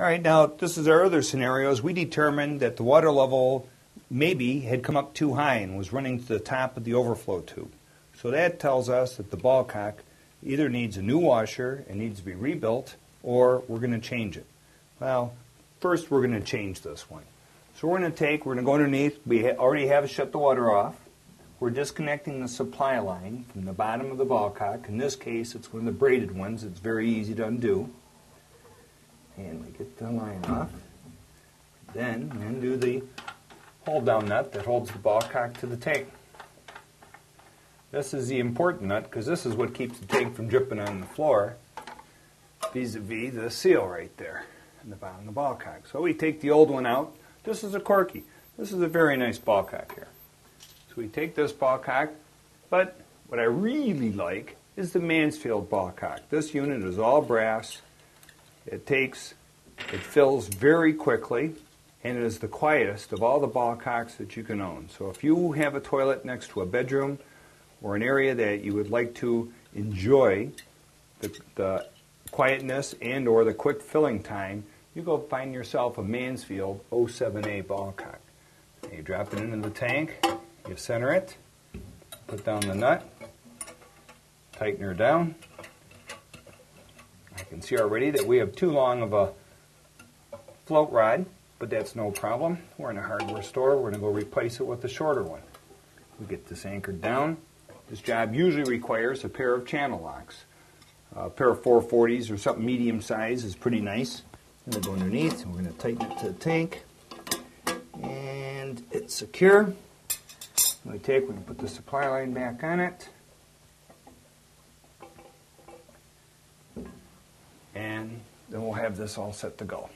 All right, now this is our other scenarios. We determined that the water level maybe had come up too high and was running to the top of the overflow tube. So that tells us that the ballcock either needs a new washer and needs to be rebuilt, or we're going to change it. Well, first we're going to change this one. So we're going to go underneath. We already have shut the water off. We're disconnecting the supply line from the bottom of the ballcock. In this case, it's one of the braided ones. It's very easy to undo. And we get the line off. Then we undo the hold-down nut that holds the ballcock to the tank. This is the important nut because this is what keeps the tank from dripping on the floor vis-a-vis the seal right there in the bottom of the ballcock. So we take the old one out. This is a corky. This is a very nice ballcock here. So we take this ballcock, but what I really like is the Mansfield ballcock. This unit is all brass. It fills very quickly, and it is the quietest of all the ballcocks that you can own. So if you have a toilet next to a bedroom, or an area that you would like to enjoy the quietness and or the quick filling time, you go find yourself a Mansfield 07A ballcock. You drop it into the tank, you center it, put down the nut, tighten her down. I can see already that we have too long of a float rod, but that's no problem. We're in a hardware store. We're going to go replace it with a shorter one. We get this anchored down. This job usually requires a pair of channel locks. A pair of 440s or something medium size is pretty nice. And we'll go underneath and we're going to tighten it to the tank. And it's secure. We're going to put the supply line back on it. And then we'll have this all set to go.